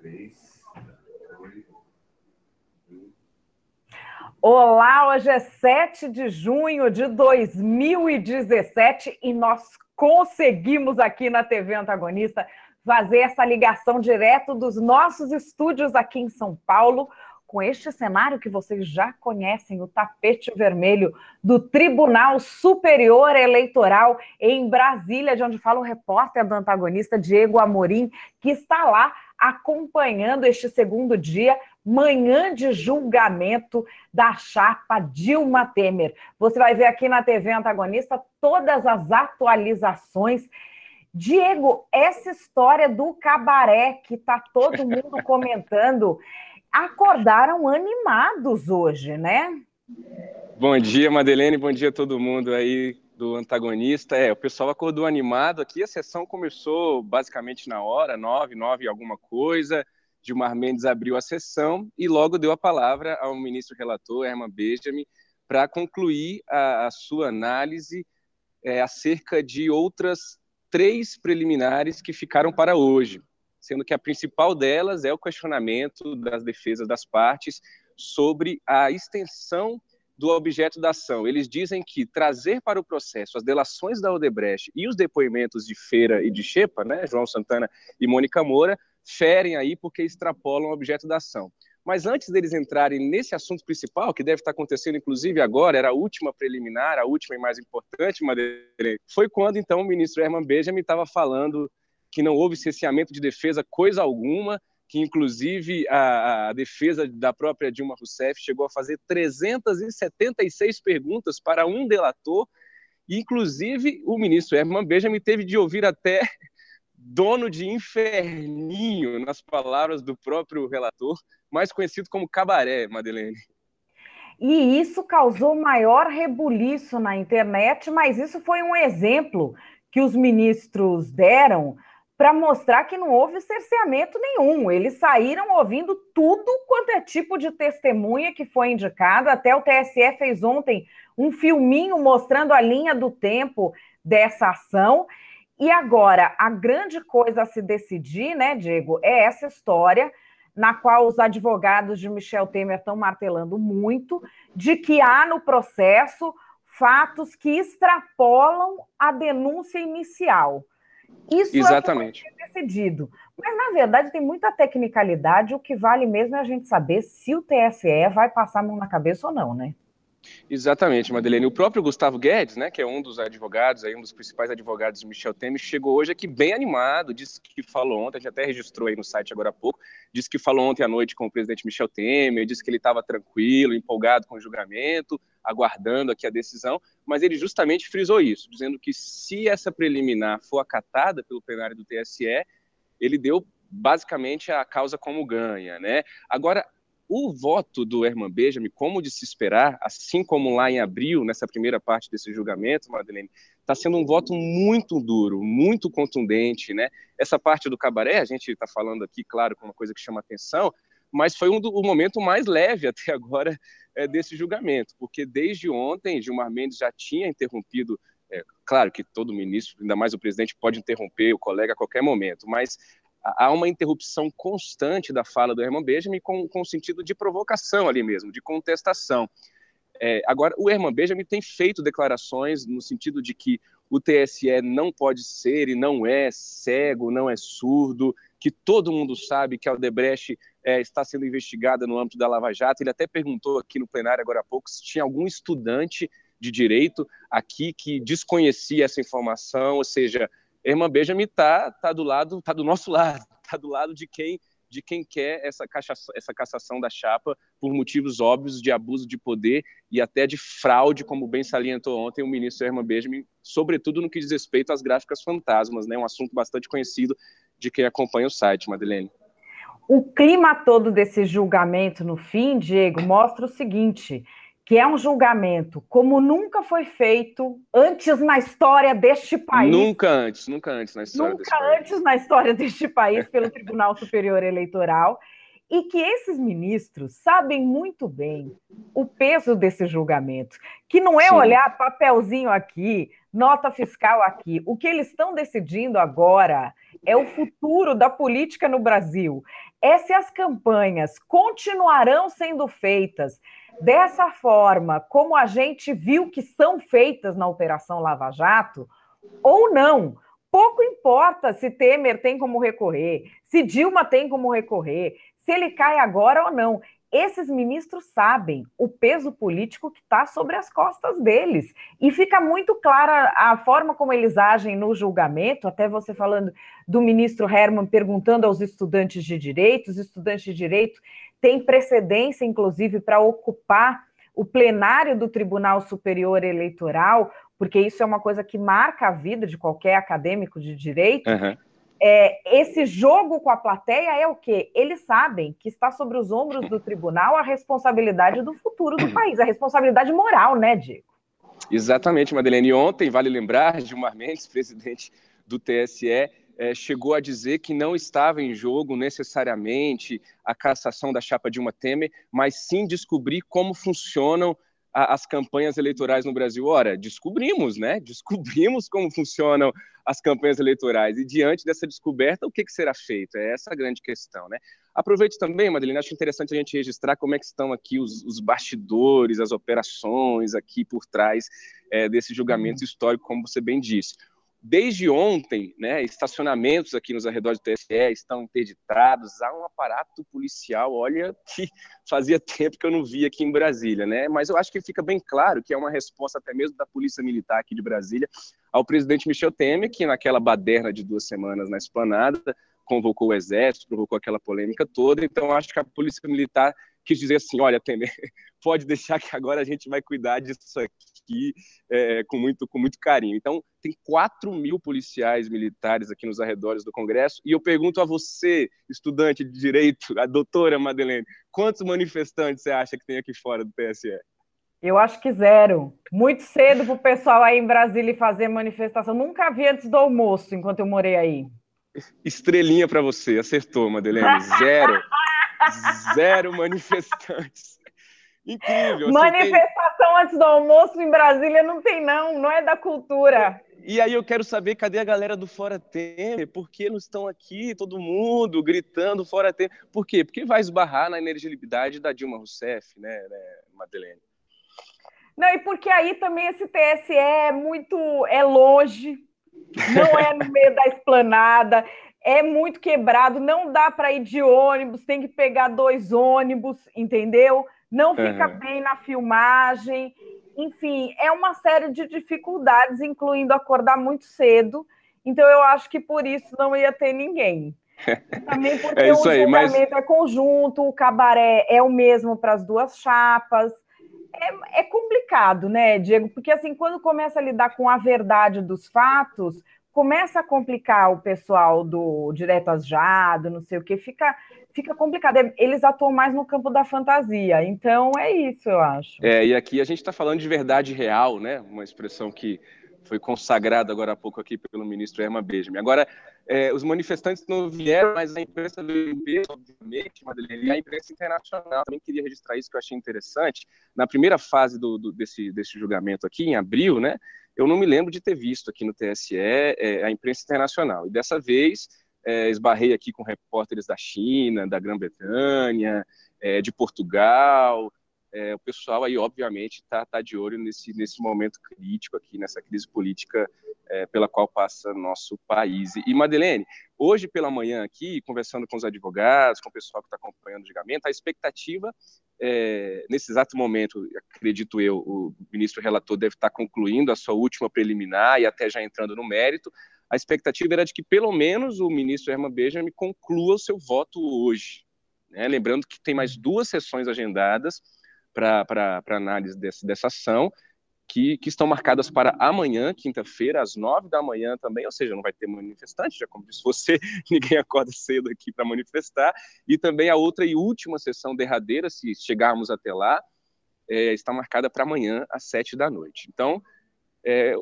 3, 2, 1. Olá, hoje é 7 de junho de 2017 e nós conseguimos aqui na TV Antagonista fazer essa ligação direto dos nossos estúdios aqui em São Paulo com este cenário que vocês já conhecem, o tapete vermelho do Tribunal Superior Eleitoral em Brasília, de onde fala o repórter do Antagonista, Diego Amorim, que está lá acompanhando este segundo dia, manhã de julgamento da chapa Dilma Temer. Você vai ver aqui na TV Antagonista todas as atualizações. Diego, essa história do cabaré que está todo mundo comentando... Acordaram animados hoje, né? Bom dia, Madeleine, bom dia a todo mundo aí do Antagonista. O pessoal acordou animado aqui, a sessão começou basicamente na hora, 9 e alguma coisa. Gilmar Mendes abriu a sessão e logo deu a palavra ao ministro relator, Herman Benjamin, para concluir a sua análise acerca de outras 3 preliminares que ficaram para hoje, sendo que a principal delas é o questionamento das defesas das partes sobre a extensão do objeto da ação. Eles dizem que trazer para o processo as delações da Odebrecht e os depoimentos de Feira e de Xepa, né, João Santana e Mônica Moura, ferem aí porque extrapolam o objeto da ação. Mas antes deles entrarem nesse assunto principal, que deve estar acontecendo inclusive agora, era a última preliminar, a última e mais importante, Madeleine, foi quando então o ministro Herman Benjamin estava falando que não houve cerceamento de defesa, coisa alguma, que inclusive a defesa da própria Dilma Rousseff chegou a fazer 376 perguntas para um delator, e inclusive o ministro Herman Benjamin teve de ouvir até dono de inferninho, nas palavras do próprio relator, mais conhecido como cabaré, Madeleine. E isso causou maior rebuliço na internet, mas isso foi um exemplo que os ministros deram para mostrar que não houve cerceamento nenhum. Eles saíram ouvindo tudo quanto é tipo de testemunha que foi indicada. Até o TSE fez ontem um filminho mostrando a linha do tempo dessa ação. E agora, a grande coisa a se decidir, né, Diego, é essa história na qual os advogados de Michel Temer estão martelando muito, de que há no processo fatos que extrapolam a denúncia inicial. Isso exatamente é o que vai ser decidido. Mas, na verdade, tem muita tecnicalidade. O que vale mesmo é a gente saber se o TSE vai passar a mão na cabeça ou não, né? Exatamente, Madeleine. O próprio Gustavo Guedes, né, que é um dos advogados, um dos principais advogados de Michel Temer, chegou hoje aqui bem animado, disse que falou ontem, a gente até registrou aí no site agora há pouco, disse que falou ontem à noite com o presidente Michel Temer, disse que ele estava tranquilo, empolgado com o julgamento, aguardando aqui a decisão, mas ele justamente frisou isso, dizendo que se essa preliminar for acatada pelo plenário do TSE, ele deu basicamente a causa como ganha, né? Agora, o voto do Herman Benjamin, como de se esperar, assim como lá em abril, nessa primeira parte desse julgamento, Madeleine, está sendo um voto muito duro, muito contundente, né? Essa parte do cabaré, a gente está falando aqui, claro, com uma coisa que chama atenção, mas foi o momento mais leve até agora desse julgamento, porque desde ontem Gilmar Mendes já tinha interrompido, claro que todo ministro, ainda mais o presidente, pode interromper o colega a qualquer momento, mas há uma interrupção constante da fala do Herman Benjamin com sentido de provocação ali mesmo, de contestação. Agora, o Herman Benjamin tem feito declarações no sentido de que o TSE não pode ser e não é cego, não é surdo, que todo mundo sabe que a Odebrecht está sendo investigada no âmbito da Lava Jato. Ele até perguntou aqui no plenário agora há pouco se tinha algum estudante de direito aqui que desconhecia essa informação, ou seja, Herman Benjamin tá do nosso lado, tá do lado de quem quer essa cassação da chapa por motivos óbvios de abuso de poder e até de fraude, como bem salientou ontem o ministro Herman Benjamin, sobretudo no que diz respeito às gráficas fantasmas, né? Um assunto bastante conhecido de quem acompanha o site, Madeleine. O clima todo desse julgamento no fim, Diego, mostra o seguinte, que é um julgamento como nunca foi feito antes na história deste país. Nunca antes na história deste país. Nunca antes na história deste país pelo Tribunal Superior Eleitoral. E que esses ministros sabem muito bem o peso desse julgamento, que não é olhar papelzinho aqui, nota fiscal aqui. O que eles estão decidindo agora é o futuro da política no Brasil. É se as campanhas continuarão sendo feitas dessa forma, como a gente viu que são feitas na Operação Lava Jato, ou não. Pouco importa se Temer tem como recorrer, se Dilma tem como recorrer, se ele cai agora ou não. Esses ministros sabem o peso político que está sobre as costas deles. E fica muito clara a forma como eles agem no julgamento, até você falando do ministro Herman perguntando aos estudantes de direito. Os estudantes de direito têm precedência, inclusive, para ocupar o plenário do Tribunal Superior Eleitoral, porque isso é uma coisa que marca a vida de qualquer acadêmico de direito. Uhum. Esse jogo com a plateia é o quê? Eles sabem que está sobre os ombros do tribunal a responsabilidade do futuro do país, a responsabilidade moral, né, Diego? Exatamente, Madeleine. Ontem, vale lembrar, Gilmar Mendes, presidente do TSE, chegou a dizer que não estava em jogo necessariamente a cassação da chapa Dilma Temer, mas sim descobrir como funcionam as campanhas eleitorais no Brasil. Ora, descobrimos, né? Descobrimos como funcionam as campanhas eleitorais. E diante dessa descoberta, o que será feito? É essa a grande questão, né? Aproveito também, Madeleine, acho interessante a gente registrar como é que estão aqui os bastidores, as operações aqui por trás desse julgamento histórico, como você bem disse. Desde ontem, né, estacionamentos aqui nos arredores do TSE estão interditados, há um aparato policial, olha, que fazia tempo que eu não via aqui em Brasília, né? Mas eu acho que fica bem claro que é uma resposta até mesmo da Polícia Militar aqui de Brasília ao presidente Michel Temer, que naquela baderna de 2 semanas na Esplanada convocou o Exército, provocou aquela polêmica toda. Então acho que a Polícia Militar quis dizer assim: olha, Temer, pode deixar que agora a gente vai cuidar disso aqui com muito carinho. Então, tem 4 mil policiais militares aqui nos arredores do Congresso, e eu pergunto a você, estudante de Direito, a doutora Madeleine, quantos manifestantes você acha que tem aqui fora do TSE? Eu acho que 0. Muito cedo para o pessoal aí em Brasília fazer manifestação. Nunca vi antes do almoço, enquanto eu morei aí. Estrelinha para você, acertou, Madeleine, 0. 0 manifestantes. Incrível. Manifestação antes do almoço em Brasília não tem, não é da cultura. E aí eu quero saber, cadê a galera do Fora Temer? Por que não estão aqui, todo mundo, gritando Fora Temer? Por quê? Porque vai esbarrar na inelegibilidade da Dilma Rousseff, né, Madeleine? Não, e porque aí também esse TSE é longe, não é no meio da Esplanada, é muito quebrado, não dá para ir de ônibus, tem que pegar 2 ônibus, entendeu? Não fica bem na filmagem. Enfim, é uma série de dificuldades, incluindo acordar muito cedo. Então, eu acho que por isso não ia ter ninguém. Também porque o julgamento é conjunto, o cabaré é o mesmo para as 2 chapas. É complicado, né, Diego? Porque assim, quando começa a lidar com a verdade dos fatos, começa a complicar o pessoal do Direto às Já, do não sei o que, fica complicado. Eles atuam mais no campo da fantasia, então é isso, eu acho. E aqui a gente está falando de verdade real, né? Uma expressão que foi consagrada agora há pouco aqui pelo ministro Herman Benjamin. Agora, os manifestantes não vieram, mas a imprensa do MP, obviamente, Madeleine, e a imprensa internacional também queria registrar isso, que eu achei interessante. Na primeira fase desse julgamento aqui, em abril, né? Eu não me lembro de ter visto aqui no TSE a imprensa internacional. E dessa vez esbarrei aqui com repórteres da China, da Grã-Bretanha, de Portugal. O pessoal aí, obviamente, tá de olho nesse momento crítico aqui, nessa crise política pela qual passa nosso país. E, Madeleine, hoje pela manhã aqui, conversando com os advogados, com o pessoal que está acompanhando o julgamento, a expectativa... nesse exato momento, acredito eu, o ministro relator deve estar concluindo a sua última preliminar e até já entrando no mérito. A expectativa era de que pelo menos o ministro Herman Benjamin conclua o seu voto hoje, né? Lembrando que tem mais 2 sessões agendadas para análise dessa ação, que estão marcadas para amanhã, quinta-feira, às 9 da manhã também, ou seja, não vai ter manifestante, já como disse você, ninguém acorda cedo aqui para manifestar, e também a outra e última sessão derradeira, se chegarmos até lá, está marcada para amanhã, às 7 da noite. Então,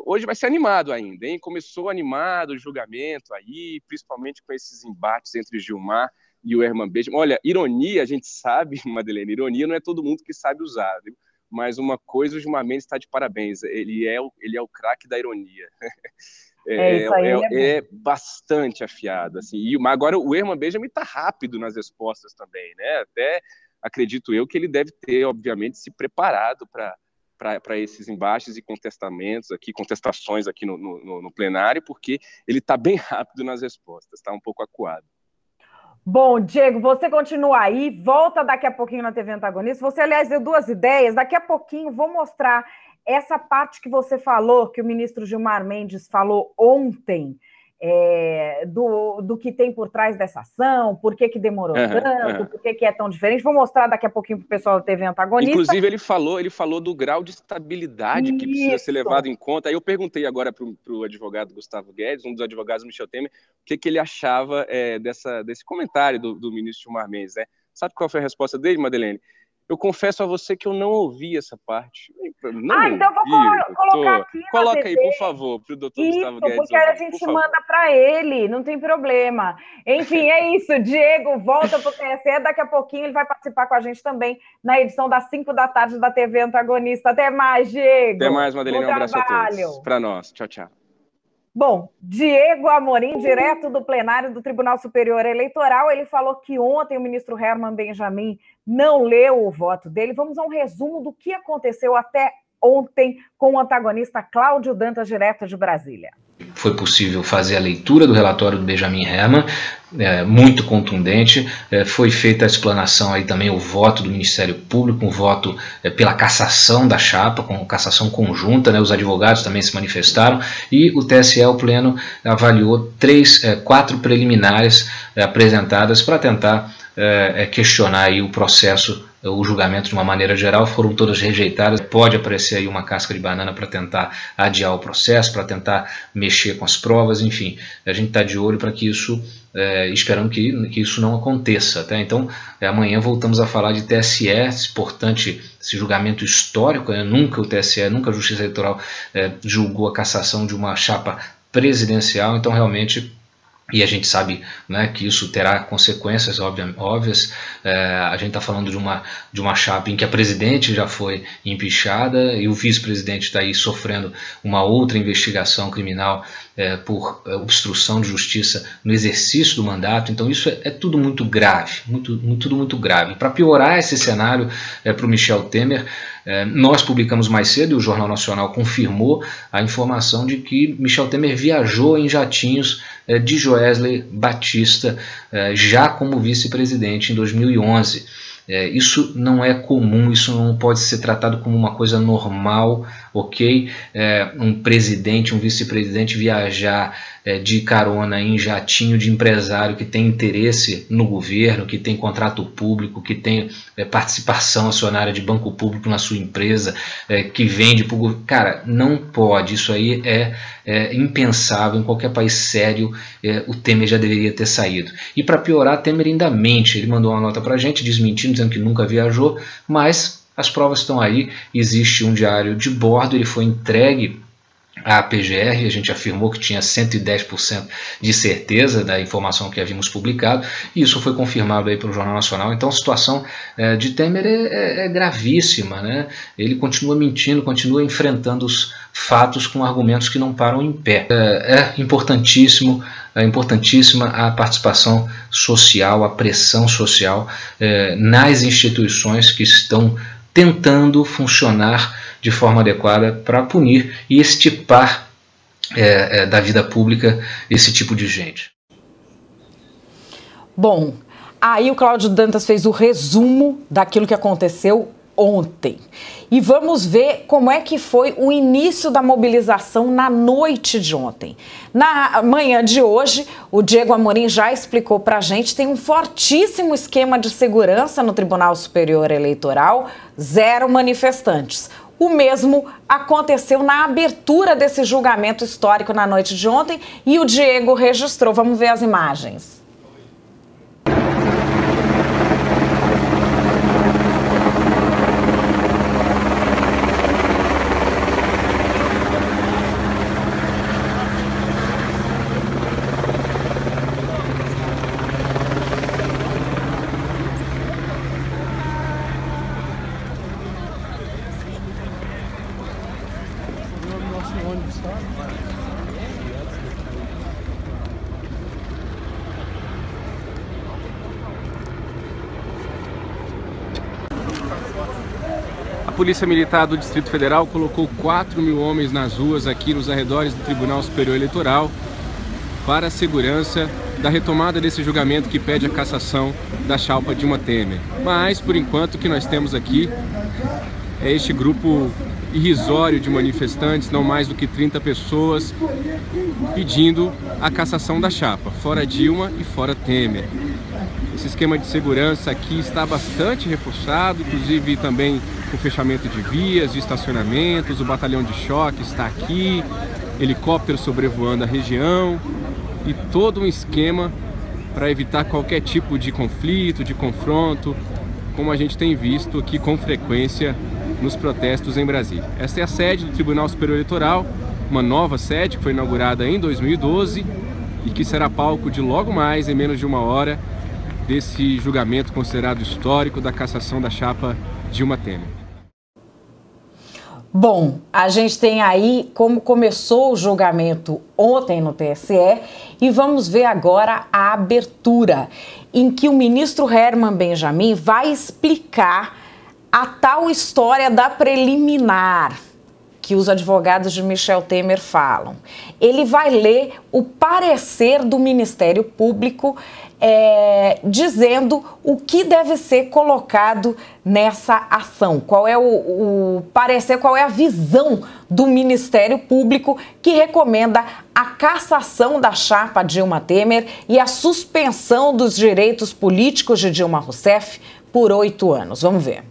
hoje vai ser animado ainda, hein? Começou animado o julgamento aí, principalmente com esses embates entre Gilmar e o Herman Benjamin. Olha, ironia, a gente sabe, Madeleine, ironia não é todo mundo que sabe usar, viu? Mas uma coisa, o Gilmar Mendes está de parabéns, ele é o craque da ironia. É bastante afiado, assim. E agora o Herman Benjamin está rápido nas respostas também, né? Até acredito eu que ele deve ter, obviamente, se preparado para esses embates e contestações aqui no plenário, porque ele está bem rápido nas respostas, está um pouco acuado. Bom, Diego, você continua aí, volta daqui a pouquinho na TV Antagonista. Você, aliás, deu duas ideias. Daqui a pouquinho vou mostrar essa parte que você falou, que o ministro Gilmar Mendes falou ontem, do que tem por trás dessa ação, por que demorou tanto, por que é tão diferente. Vou mostrar daqui a pouquinho para o pessoal da TV Antagonista. Inclusive, ele falou do grau de estabilidade que precisa ser levado em conta. Aí eu perguntei agora para o advogado Gustavo Guedes, um dos advogados do Michel Temer, o que ele achava desse comentário do ministro Gilmar Mendes, né? Sabe qual foi a resposta dele, Madeleine? Eu confesso a você que eu não ouvi essa parte. Então vou colocar aqui. Coloca aí, por favor, para o doutor Gustavo Guedes. Porque a gente manda para ele, não tem problema. Enfim, é isso. Diego volta para o TSE. Daqui a pouquinho ele vai participar com a gente também na edição das 5 da tarde da TV Antagonista. Até mais, Diego. Até mais, Madeleine. Um abraço a todos. Para nós. Tchau, tchau. Bom, Diego Amorim, direto do plenário do Tribunal Superior Eleitoral, ele falou que ontem o ministro Herman Benjamin não leu o voto dele. Vamos a um resumo do que aconteceu até ontem com o antagonista Cláudio Dantas, direto de Brasília. Foi possível fazer a leitura do relatório do Benjamin Herman, muito contundente. Foi feita a explanação aí também, o voto do Ministério Público, um voto pela cassação da chapa, com cassação conjunta, né? Os advogados também se manifestaram e o TSE, o Pleno, avaliou 4 preliminares apresentadas para tentar questionar aí o processo, o julgamento de uma maneira geral. Foram todas rejeitadas. Pode aparecer aí uma casca de banana para tentar adiar o processo, para tentar mexer com as provas, enfim. A gente está de olho para que isso, esperando que isso não aconteça, tá? Então, amanhã voltamos a falar de TSE, importante esse julgamento histórico, né? Nunca o TSE, nunca a Justiça Eleitoral julgou a cassação de uma chapa presidencial, então realmente... E a gente sabe, né, que isso terá consequências óbvias. A gente está falando de uma chapa em que a presidente já foi empichada e o vice-presidente está aí sofrendo uma outra investigação criminal por obstrução de justiça no exercício do mandato. Então isso é tudo muito grave, tudo muito grave. Para piorar esse cenário para o Michel Temer, nós publicamos mais cedo, e o Jornal Nacional confirmou a informação de que Michel Temer viajou em jatinhos de Joesley Batista, já como vice-presidente em 2011. Isso não é comum, isso não pode ser tratado como uma coisa normal, ok? Um presidente, um vice-presidente viajar de carona em jatinho de empresário que tem interesse no governo, que tem contrato público, que tem participação acionária de banco público na sua empresa, que vende para o governo. Cara, não pode, isso aí é impensável. Em qualquer país sério, o Temer já deveria ter saído. E para piorar, Temer ainda mente. Ele mandou uma nota para a gente, desmentindo, dizendo que nunca viajou, mas as provas estão aí, existe um diário de bordo, ele foi entregue à PGR, a gente afirmou que tinha 110% de certeza da informação que havíamos publicado, e isso foi confirmado aí pelo Jornal Nacional. Então a situação de Temer é gravíssima, né? Ele continua mentindo, continua enfrentando os fatos com argumentos que não param em pé. É importantíssima a participação social, a pressão social nas instituições que estão tentando funcionar de forma adequada para punir e extirpar da vida pública esse tipo de gente. Bom, aí o Cláudio Dantas fez o resumo daquilo que aconteceu ontem. E vamos ver como é que foi o início da mobilização na noite de ontem. Na manhã de hoje, o Diego Amorim já explicou para a gente, tem um fortíssimo esquema de segurança no Tribunal Superior Eleitoral, 0 manifestantes. O mesmo aconteceu na abertura desse julgamento histórico na noite de ontem e o Diego registrou. Vamos ver as imagens. Polícia Militar do Distrito Federal colocou 4 mil homens nas ruas aqui nos arredores do Tribunal Superior Eleitoral para a segurança da retomada desse julgamento que pede a cassação da chapa Dilma Temer. Mas, por enquanto, o que nós temos aqui é este grupo irrisório de manifestantes, não mais do que 30 pessoas, pedindo a cassação da chapa, fora Dilma e fora Temer. Esse esquema de segurança aqui está bastante reforçado, inclusive também com fechamento de vias, de estacionamentos, o batalhão de choque está aqui, helicóptero sobrevoando a região e todo um esquema para evitar qualquer tipo de conflito, de confronto, como a gente tem visto aqui com frequência nos protestos em Brasília. Essa é a sede do Tribunal Superior Eleitoral, uma nova sede que foi inaugurada em 2012 e que será palco de logo mais, em menos de uma hora, desse julgamento considerado histórico da cassação da chapa Dilma Temer. Bom, a gente tem aí como começou o julgamento ontem no TSE e vamos ver agora a abertura, em que o ministro Herman Benjamin vai explicar a tal história da preliminar que os advogados de Michel Temer falam. Ele vai ler o parecer do Ministério Público dizendo o que deve ser colocado nessa ação, qual é o parecer, qual é a visão do Ministério Público que recomenda a cassação da chapa Dilma Temer e a suspensão dos direitos políticos de Dilma Rousseff por 8 anos. Vamos ver.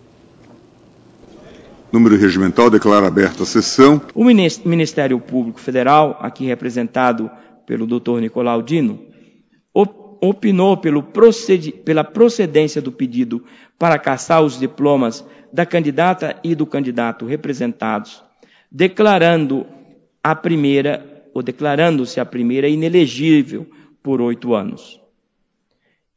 Número regimental, declara aberta a sessão. O Ministério Público Federal, aqui representado pelo Dr. Nicolau Dino, opinou pela procedência do pedido para cassar os diplomas da candidata e do candidato representados, declarando-se a primeira inelegível por 8 anos.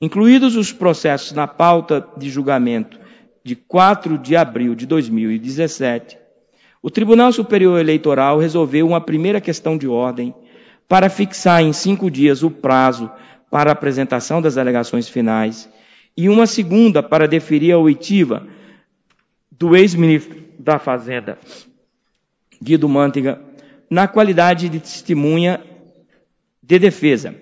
Incluídos os processos na pauta de julgamento de 4 de abril de 2017, o Tribunal Superior Eleitoral resolveu uma primeira questão de ordem para fixar em 5 dias o prazo para a apresentação das alegações finais e uma segunda para deferir a oitiva do ex-ministro da Fazenda, Guido Mantega, na qualidade de testemunha de defesa,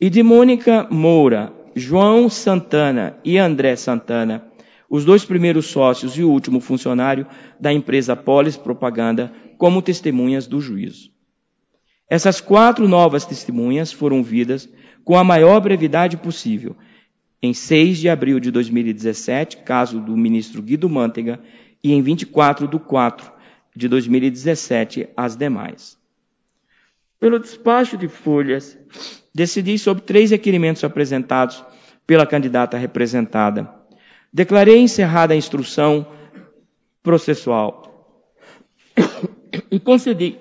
e de Mônica Moura, João Santana e André Santana, os 2 primeiros sócios e o último funcionário da empresa Polis Propaganda, como testemunhas do juízo. Essas 4 novas testemunhas foram ouvidas com a maior brevidade possível, em 6 de abril de 2017, caso do ministro Guido Mantega, e em 24 de 4 de 2017, as demais. Pelo despacho de folhas, decidi sobre 3 requerimentos apresentados pela candidata representada. Declarei encerrada a instrução processual e concedi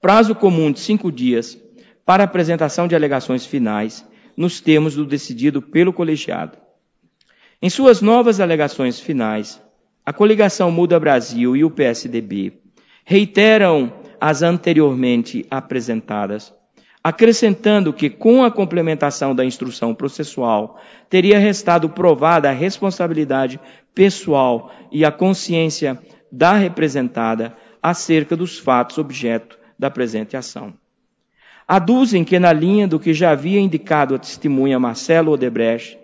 prazo comum de 5 dias para apresentação de alegações finais nos termos do decidido pelo colegiado. Em suas novas alegações finais, a coligação Muda Brasil e o PSDB reiteram as anteriormente apresentadas, acrescentando que, com a complementação da instrução processual, teria restado provada a responsabilidade pessoal e a consciência da representada acerca dos fatos objeto da presente ação. Aduzem que, na linha do que já havia indicado a testemunha Marcelo Odebrecht,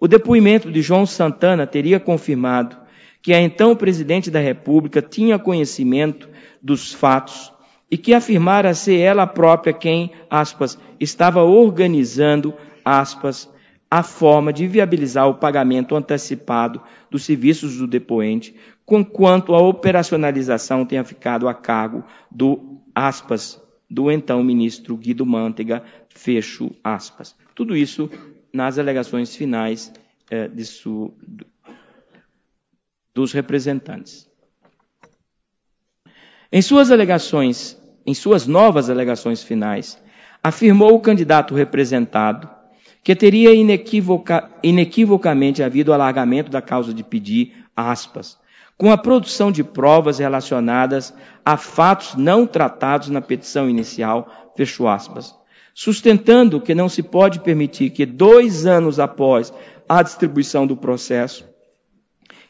o depoimento de João Santana teria confirmado que a então presidente da República tinha conhecimento dos fatos e que afirmara ser ela própria quem, aspas, estava organizando, aspas, a forma de viabilizar o pagamento antecipado dos serviços do depoente, conquanto a operacionalização tenha ficado a cargo do, aspas, do então ministro Guido Mantega, fecho aspas. Tudo isso nas alegações finais dos representantes. Em suas novas alegações finais, afirmou o candidato representado que teria inequivocamente havido alargamento da causa de pedir, aspas, com a produção de provas relacionadas a fatos não tratados na petição inicial, fecho aspas, sustentando que não se pode permitir que 2 anos após a distribuição do processo,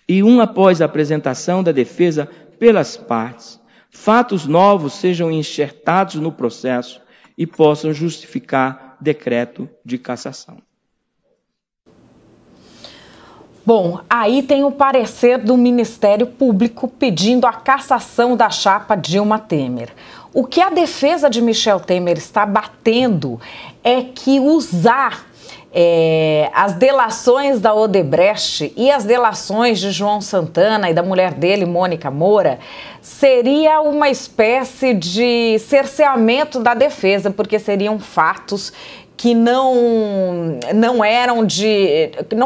e um após a apresentação da defesa pelas partes, fatos novos sejam enxertados no processo e possam justificar decreto de cassação. Bom, aí tem o parecer do Ministério Público pedindo a cassação da chapa Dilma Temer. O que a defesa de Michel Temer está batendo é que usar as delações da Odebrecht e as delações de João Santana e da mulher dele, Mônica Moura, seria uma espécie de cerceamento da defesa, porque seriam fatos que não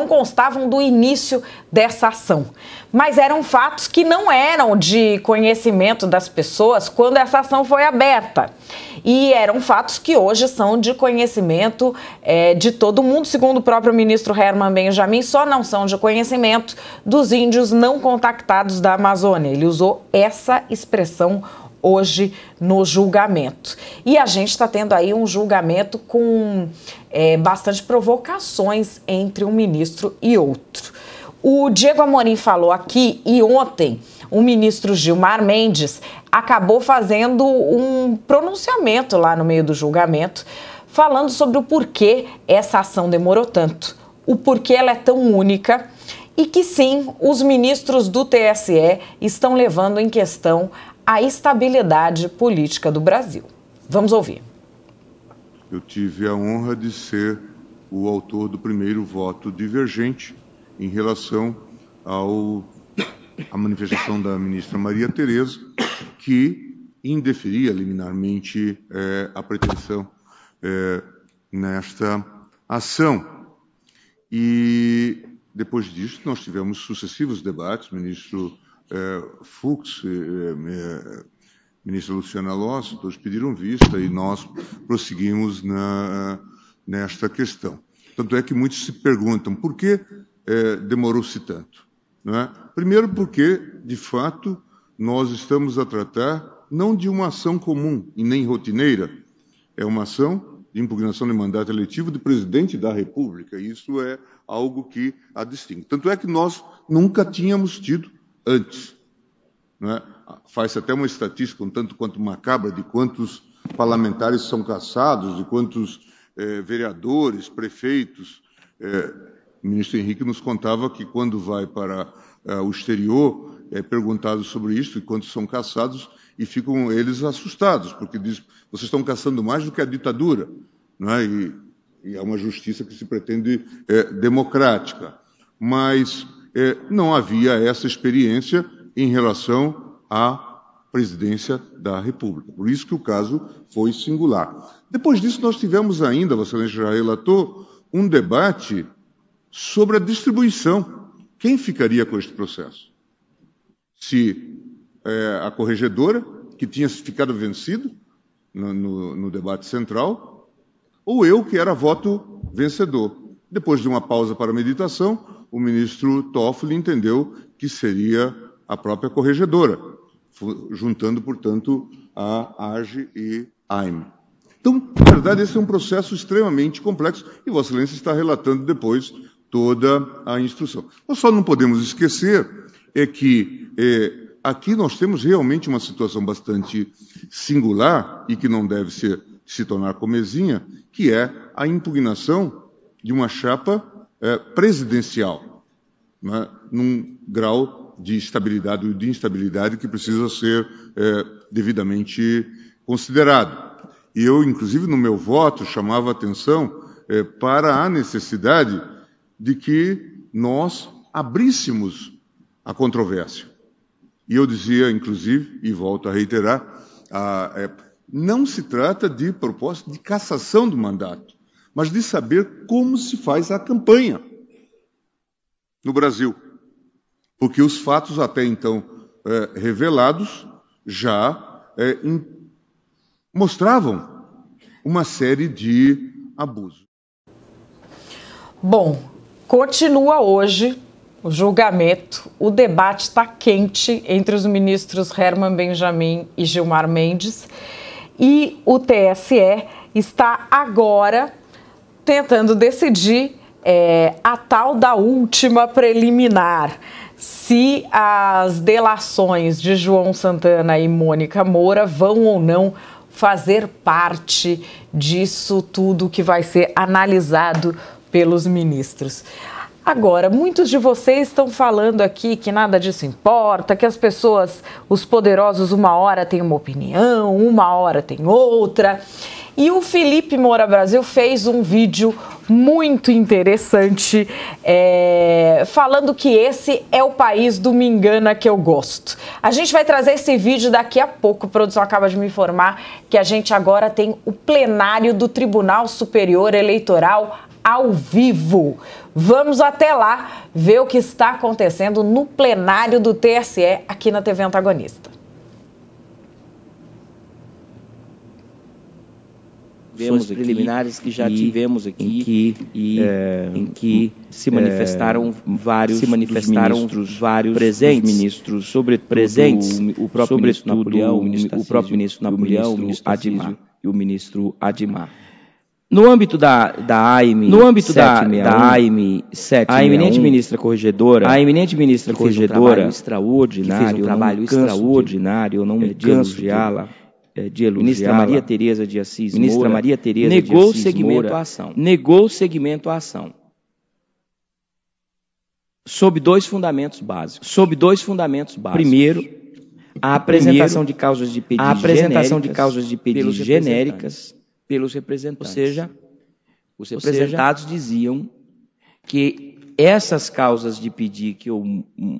constavam do início dessa ação. Mas eram fatos que não eram de conhecimento das pessoas quando essa ação foi aberta. E eram fatos que hoje são de conhecimento de todo mundo, segundo o próprio ministro Herman Benjamin, só não são de conhecimento dos índios não contactados da Amazônia. Ele usou essa expressão hoje no julgamento. E a gente está tendo aí um julgamento com bastante provocações entre um ministro e outro. O Diego Amorim falou aqui, e ontem o ministro Gilmar Mendes acabou fazendo um pronunciamento lá no meio do julgamento, falando sobre o porquê essa ação demorou tanto, o porquê ela é tão única, e que sim, os ministros do TSE estão levando em questão a estabilidade política do Brasil. Vamos ouvir. Eu tive a honra de ser o autor do primeiro voto divergente em relação à manifestação da ministra Maria Tereza, que indeferia liminarmente a pretensão nesta ação. E depois disso nós tivemos sucessivos debates, ministro Fux, ministra Luciana Loss, todos pediram vista e nós prosseguimos nesta questão. Tanto é que muitos se perguntam por que demorou-se tanto. Não é? Primeiro porque, de fato, nós estamos a tratar não de uma ação comum e nem rotineira, é uma ação de impugnação de mandato eletivo do presidente da República. Isso é algo que a distingue. Tanto é que nós nunca tínhamos tido antes, não é? Faz-se até uma estatística um tanto quanto macabra de quantos parlamentares são cassados, de quantos vereadores, prefeitos. O ministro Henrique nos contava que quando vai para o exterior é perguntado sobre isso e quantos são cassados, e ficam eles assustados, porque diz: vocês estão caçando mais do que a ditadura, não é? E é uma justiça que se pretende democrática, mas não havia essa experiência em relação à presidência da República. Por isso que o caso foi singular. Depois disso, nós tivemos ainda, Vossa Excelência já relatou, um debate sobre a distribuição. Quem ficaria com este processo? Se a corregedora, que tinha ficado vencido no debate central, ou eu, que era voto vencedor. Depois de uma pausa para meditação, o ministro Toffoli entendeu que seria a própria corregedora, juntando, portanto, a AGE e a AIME. Então, na verdade, esse é um processo extremamente complexo e Vossa Excelência está relatando depois toda a instrução. Nós só não podemos esquecer que aqui nós temos realmente uma situação bastante singular e que não deve se tornar comezinha, que é a impugnação de uma chapa presidencial, né, num grau de estabilidade ou de instabilidade que precisa ser devidamente considerado. E eu, inclusive, no meu voto, chamava atenção para a necessidade de que nós abríssemos a controvérsia. E eu dizia, inclusive, e volto a reiterar, não se trata de proposta de cassação do mandato, mas de saber como se faz a campanha no Brasil. Porque os fatos até então revelados já mostravam uma série de abusos. Bom, continua hoje o julgamento, o debate está quente entre os ministros Herman Benjamin e Gilmar Mendes, e o TSE está agora tentando decidir a tal da última preliminar, se as delações de João Santana e Mônica Moura vão ou não fazer parte disso tudo que vai ser analisado pelos ministros. Agora, muitos de vocês estão falando aqui que nada disso importa, que as pessoas, os poderosos, uma hora tem uma opinião, uma hora tem outra. E o Felipe Moura Brasil fez um vídeo muito interessante falando que esse é o país do Me Engana Que Eu Gosto. A gente vai trazer esse vídeo daqui a pouco. A produção acaba de me informar que a gente agora tem o plenário do Tribunal Superior Eleitoral ao vivo. Vamos até lá ver o que está acontecendo no plenário do TSE aqui na TV Antagonista. Vemos preliminares que já tivemos aqui em que se manifestaram vários ministros, sobretudo o próprio ministro Napoleão, o ministro Admar e o ministro Admar. No âmbito da AIM 761, a eminente ministra corregedora fez um trabalho extraordinário, eu não me canso de ministra Maria Tereza de Assis negou o segmento à ação. Sob dois fundamentos básicos. Primeiro, a apresentação de causas de pedidos genéricas pelos representantes. Ou seja, os representados diziam que essas causas de pedir que eu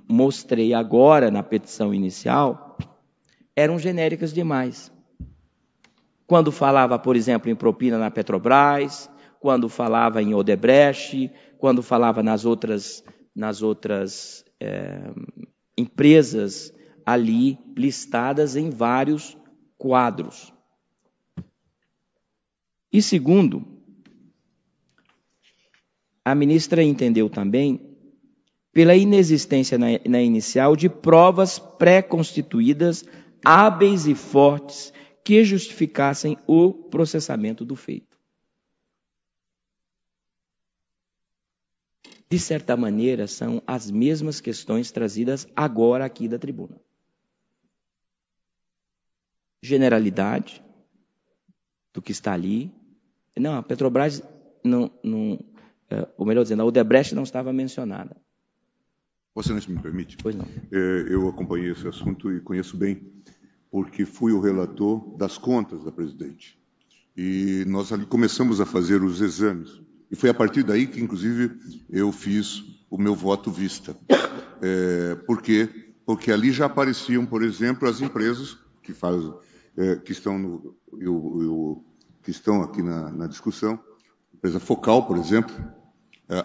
mostrei agora na petição inicial eram genéricas demais. Quando falava, por exemplo, em propina na Petrobras, quando falava em Odebrecht, quando falava nas outras empresas ali listadas em vários quadros. E segundo, a ministra entendeu também pela inexistência na inicial de provas pré-constituídas, hábeis e fortes, que justificassem o processamento do feito. De certa maneira, são as mesmas questões trazidas agora aqui da tribuna. Generalidade do que está ali. Não, a Petrobras, ou melhor dizendo, a Odebrecht não estava mencionada. Você não me permite? Pois não. Eu acompanhei esse assunto e conheço bem, porque fui o relator das contas da presidente. E nós ali começamos a fazer os exames. E foi a partir daí que, inclusive, eu fiz o meu voto vista. Por quê? Porque ali já apareciam, por exemplo, as empresas que fazem, que estão aqui na discussão, a empresa Focal, por exemplo,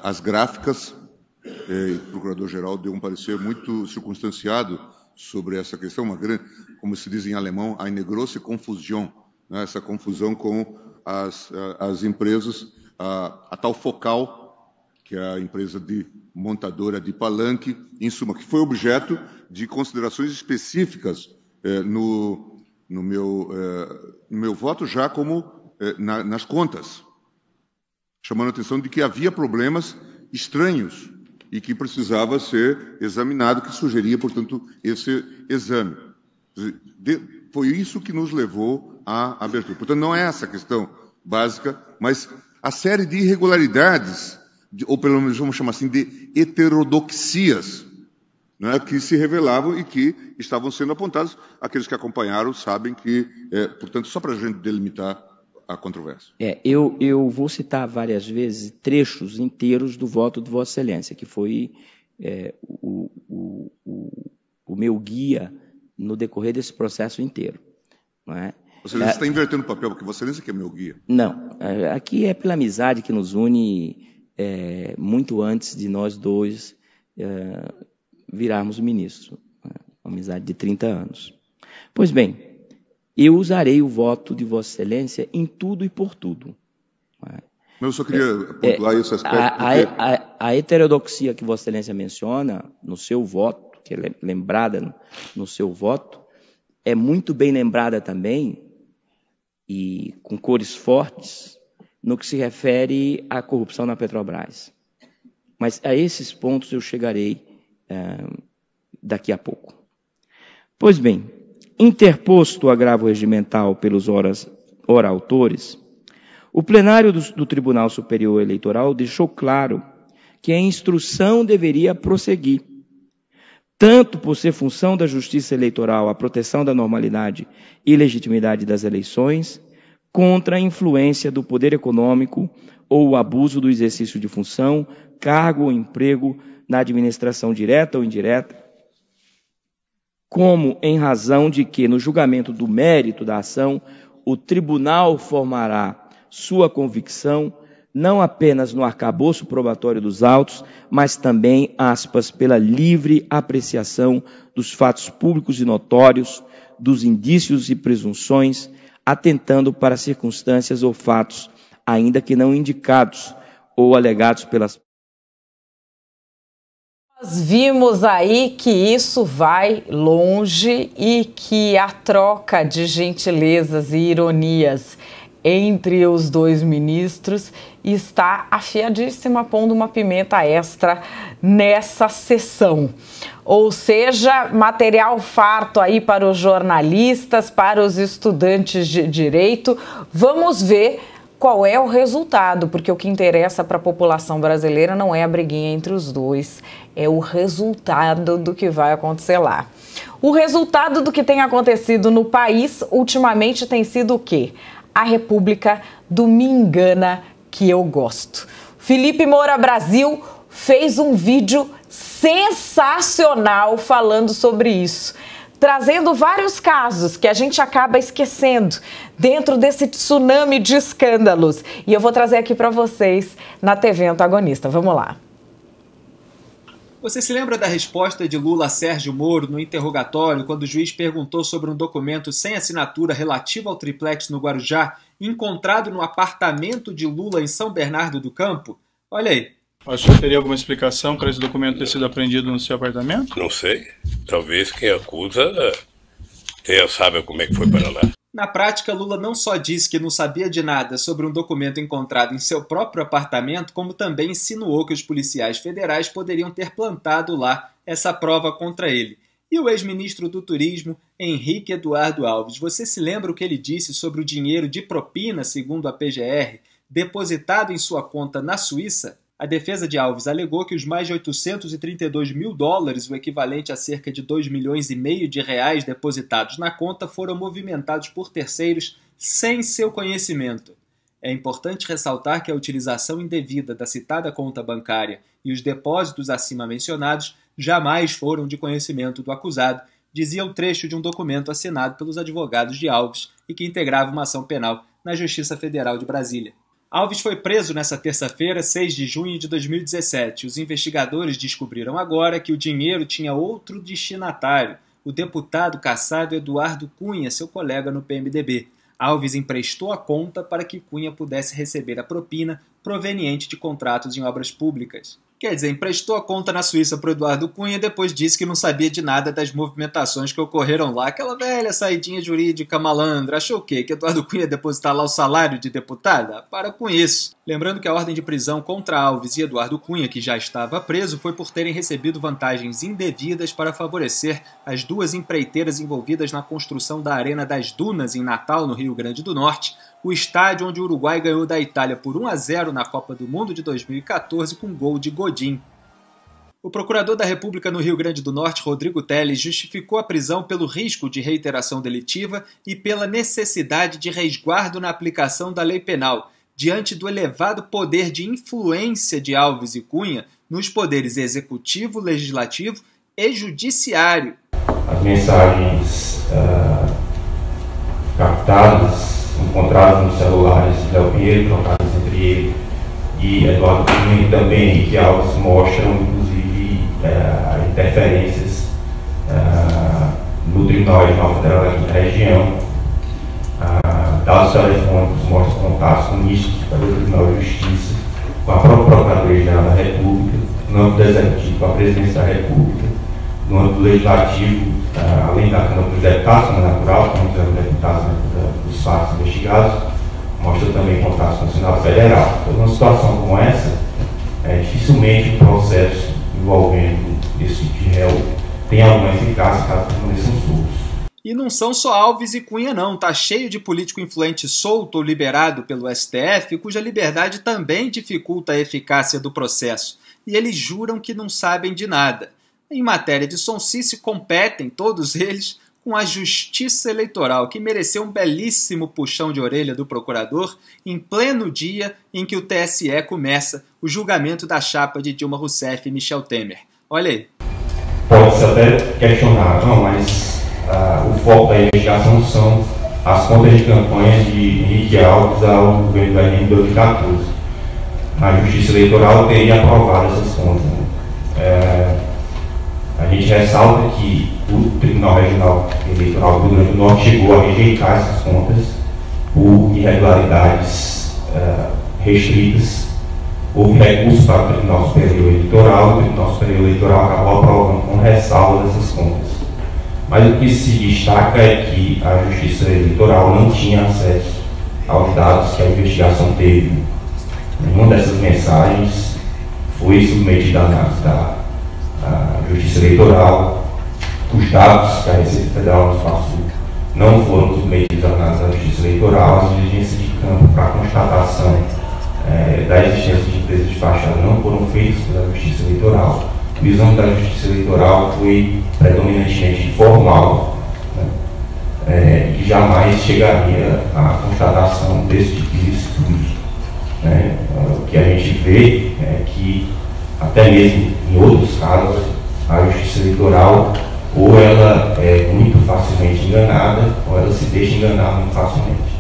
as gráficas. O Procurador-Geral deu um parecer muito circunstanciado sobre essa questão, uma grande, como se diz em alemão, eine große Confusion, né? Essa confusão com as empresas, a tal Focal, que é a empresa de montadora de palanque, em suma, que foi objeto de considerações específicas no meu voto, já como nas contas, chamando a atenção de que havia problemas estranhos e que precisava ser examinado, que sugeria, portanto, esse exame. Foi isso que nos levou à abertura. Portanto, não é essa a questão básica, mas a série de irregularidades, ou pelo menos vamos chamar assim, de heterodoxias, né, que se revelavam e que estavam sendo apontados. Aqueles que acompanharam sabem que, portanto, só para a gente delimitar a controvérsia. Eu vou citar várias vezes trechos inteiros do voto de Vossa Excelência, que foi o meu guia no decorrer desse processo inteiro. Não é? Vossa Excelência está invertendo o papel, porque Vossa Excelência que é meu guia. Não, aqui é pela amizade que nos une muito antes de nós dois virarmos ministro. Uma amizade de 30 anos. Pois bem, eu usarei o voto de Vossa Excelência em tudo e por tudo. Eu só queria pontuar esse aspecto. A heterodoxia que Vossa Excelência menciona no seu voto, que é lembrada no seu voto, é muito bem lembrada também, e com cores fortes, no que se refere à corrupção na Petrobras. Mas a esses pontos eu chegarei daqui a pouco. Pois bem, interposto o agravo regimental pelos ora autores, o plenário do Tribunal Superior Eleitoral deixou claro que a instrução deveria prosseguir, tanto por ser função da Justiça Eleitoral a proteção da normalidade e legitimidade das eleições, contra a influência do poder econômico ou o abuso do exercício de função, cargo ou emprego na administração direta ou indireta, como em razão de que, no julgamento do mérito da ação, o tribunal formará sua convicção não apenas no arcabouço probatório dos autos, mas também, aspas, pela livre apreciação dos fatos públicos e notórios, dos indícios e presunções, atentando para circunstâncias ou fatos, ainda que não indicados ou alegados pelas... Nós vimos aí que isso vai longe e que a troca de gentilezas e ironias entre os dois ministros está afiadíssima, pondo uma pimenta extra nessa sessão. Ou seja, material farto aí para os jornalistas, para os estudantes de direito. Vamos ver qual é o resultado, porque o que interessa para a população brasileira não é a briguinha entre os dois, é o resultado do que vai acontecer lá. O resultado do que tem acontecido no país ultimamente tem sido o quê? A República do Me Engana Que Eu Gosto. Felipe Moura Brasil fez um vídeo sensacional falando sobre isso, trazendo vários casos que a gente acaba esquecendo dentro desse tsunami de escândalos. E eu vou trazer aqui para vocês na TV Antagonista. Vamos lá. Você se lembra da resposta de Lula a Sérgio Moro no interrogatório, quando o juiz perguntou sobre um documento sem assinatura relativo ao triplex no Guarujá, encontrado no apartamento de Lula em São Bernardo do Campo? Olha aí. Acho que teria alguma explicação para esse documento ter sido apreendido no seu apartamento? Não sei. Talvez quem acusa saiba como é que foi para lá. Na prática, Lula não só disse que não sabia de nada sobre um documento encontrado em seu próprio apartamento, como também insinuou que os policiais federais poderiam ter plantado lá essa prova contra ele. E o ex-ministro do Turismo, Henrique Eduardo Alves, você se lembra o que ele disse sobre o dinheiro de propina, segundo a PGR, depositado em sua conta na Suíça? A defesa de Alves alegou que os mais de US$ 832 mil, o equivalente a cerca de R$ 2,5 milhões depositados na conta, foram movimentados por terceiros sem seu conhecimento. É importante ressaltar que a utilização indevida da citada conta bancária e os depósitos acima mencionados jamais foram de conhecimento do acusado, dizia um trecho de um documento assinado pelos advogados de Alves e que integrava uma ação penal na Justiça Federal de Brasília. Alves foi preso nesta terça-feira, 6 de junho de 2017. Os investigadores descobriram agora que o dinheiro tinha outro destinatário, o deputado cassado Eduardo Cunha, seu colega no PMDB. Alves emprestou a conta para que Cunha pudesse receber a propina proveniente de contratos em obras públicas. Quer dizer, emprestou a conta na Suíça para o Eduardo Cunha e depois disse que não sabia de nada das movimentações que ocorreram lá. Aquela velha saidinha jurídica malandra. Achou o quê? Que Eduardo Cunha ia depositar lá o salário de deputada? Para com isso. Lembrando que a ordem de prisão contra Alves e Eduardo Cunha, que já estava preso, foi por terem recebido vantagens indevidas para favorecer as duas empreiteiras envolvidas na construção da Arena das Dunas, em Natal, no Rio Grande do Norte, o estádio onde o Uruguai ganhou da Itália por 1-0 na Copa do Mundo de 2014 com gol de Godin. O procurador da República no Rio Grande do Norte, Rodrigo Telles, justificou a prisão pelo risco de reiteração delitiva e pela necessidade de resguardo na aplicação da lei penal, diante do elevado poder de influência de Alves e Cunha nos poderes executivo, legislativo e judiciário. As mensagens captadas, encontrados nos celulares de Léo Pinheiro, trocados entre ele e Eduardo Cunha, e também Henrique Alves, mostram, inclusive, interferências no Tribunal Regional Federal daqui da região. Dados telefônicos mostram contatos mistos pelo Tribunal de Justiça com a própria Procuradoria Geral da República, no âmbito executivo, com a Presidência da República, no âmbito legislativo, além da Câmara dos Deputados, na natural, como fizeram deputados dos fatos investigados, mostra também contatos no Senado Federal. Então, numa situação como essa, dificilmente o processo envolvendo esse tipo de réu tem alguma eficácia caso permaneçam soltos. E não são só Alves e Cunha não, tá cheio de político influente solto ou liberado pelo STF, cuja liberdade também dificulta a eficácia do processo. E eles juram que não sabem de nada. Em matéria de sonsice, competem, todos eles, com a Justiça Eleitoral, que mereceu um belíssimo puxão de orelha do procurador em pleno dia em que o TSE começa o julgamento da chapa de Dilma Rousseff e Michel Temer. Olha aí. Pode-se até questionar, não, mas... o foco da investigação são as contas de campanha de Henrique Alves ao governo da em 2014. A Justiça Eleitoral teria aprovado essas contas. A gente ressalta que o Tribunal Regional Eleitoral do Rio Grande do Norte chegou a rejeitar essas contas por irregularidades restritas. Houve recurso para o Tribunal Superior Eleitoral, o Tribunal Superior Eleitoral acabou aprovando com ressalva dessas contas. Mas o que se destaca é que a Justiça Eleitoral não tinha acesso aos dados que a investigação teve. Nenhuma dessas mensagens foi submetida à análise da Justiça Eleitoral. Os dados que a Receita Federal nos passou não foram submetidos à análise da Justiça Eleitoral. As diligências de campo para constatação da existência de empresas de fachada não foram feitas pela Justiça Eleitoral. O exame da Justiça Eleitoral foi predominantemente formal, né? E jamais chegaria à constatação desse tipo de estudo, né? O que a gente vê é que, até mesmo em outros casos, a Justiça Eleitoral ou ela é muito facilmente enganada, ou ela se deixa enganar muito facilmente,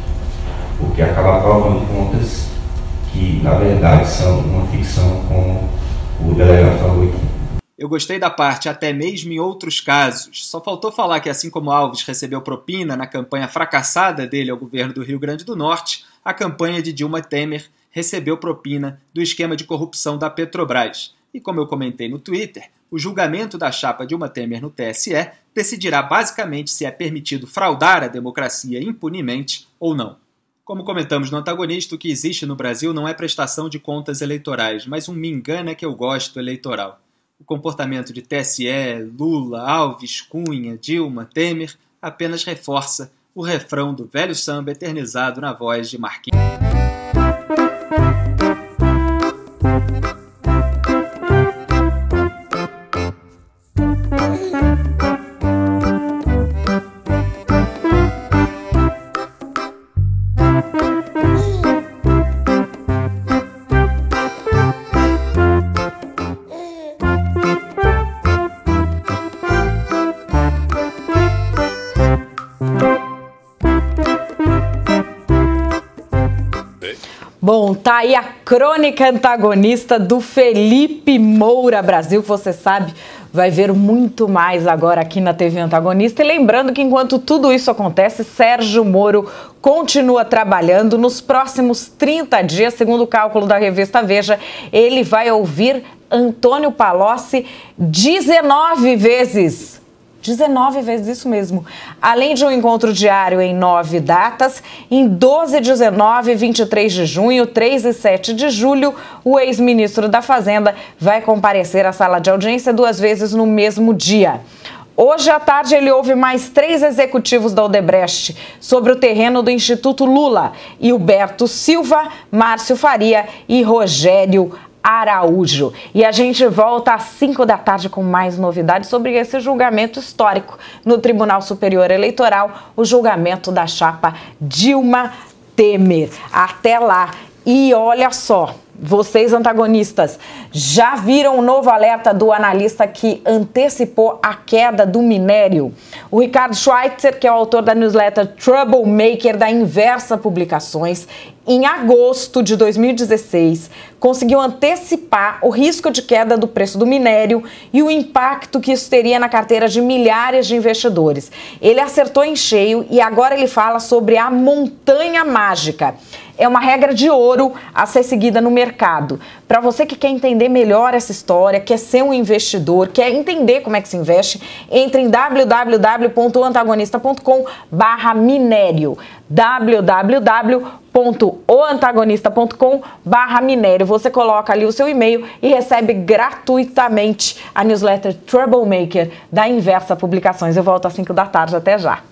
o que acaba provando contas que, na verdade, são uma ficção, como o delegado falou aqui. Eu gostei da parte, até mesmo em outros casos. Só faltou falar que, assim como Alves recebeu propina na campanha fracassada dele ao governo do Rio Grande do Norte, a campanha de Dilma Temer recebeu propina do esquema de corrupção da Petrobras. E como eu comentei no Twitter, o julgamento da chapa Dilma Temer no TSE decidirá basicamente se é permitido fraudar a democracia impunemente ou não. Como comentamos no Antagonista, o que existe no Brasil não é prestação de contas eleitorais, mas um me engana que eu gosto eleitoral. O comportamento de TSE, Lula, Alves, Cunha, Dilma, Temer apenas reforça o refrão do velho samba eternizado na voz de Marquinhos. Bom, tá aí a crônica antagonista do Felipe Moura Brasil, que você sabe, vai ver muito mais agora aqui na TV Antagonista. E lembrando que enquanto tudo isso acontece, Sérgio Moro continua trabalhando. Nos próximos 30 dias, segundo o cálculo da revista Veja, ele vai ouvir Antônio Palocci 19 vezes. 19 vezes, isso mesmo. Além de um encontro diário em 9 datas, em 12, 19, 23 de junho, 3 e 7 de julho, o ex-ministro da Fazenda vai comparecer à sala de audiência 2 vezes no mesmo dia. Hoje à tarde ele ouve mais 3 executivos da Odebrecht sobre o terreno do Instituto Lula, Hilberto Silva, Márcio Faria e Rogério Araújo. E a gente volta às 5 da tarde com mais novidades sobre esse julgamento histórico no Tribunal Superior Eleitoral, o julgamento da chapa Dilma Temer. Até lá! E olha só, vocês antagonistas já viram o novo alerta do analista que antecipou a queda do minério? O Ricardo Schweitzer, que é o autor da newsletter Troublemaker da Inversa Publicações, em agosto de 2016, conseguiu antecipar o risco de queda do preço do minério e o impacto que isso teria na carteira de milhares de investidores. Ele acertou em cheio e agora ele fala sobre a montanha mágica. é uma regra de ouro a ser seguida no mercado. Para você que quer entender melhor essa história, quer ser um investidor, quer entender como é que se investe, entre em www.oantagonista.com/minério. www.oantagonista.com/minério. Você coloca ali o seu e-mail e recebe gratuitamente a newsletter Troublemaker da Inversa Publicações. Eu volto às 5 da tarde. Até já!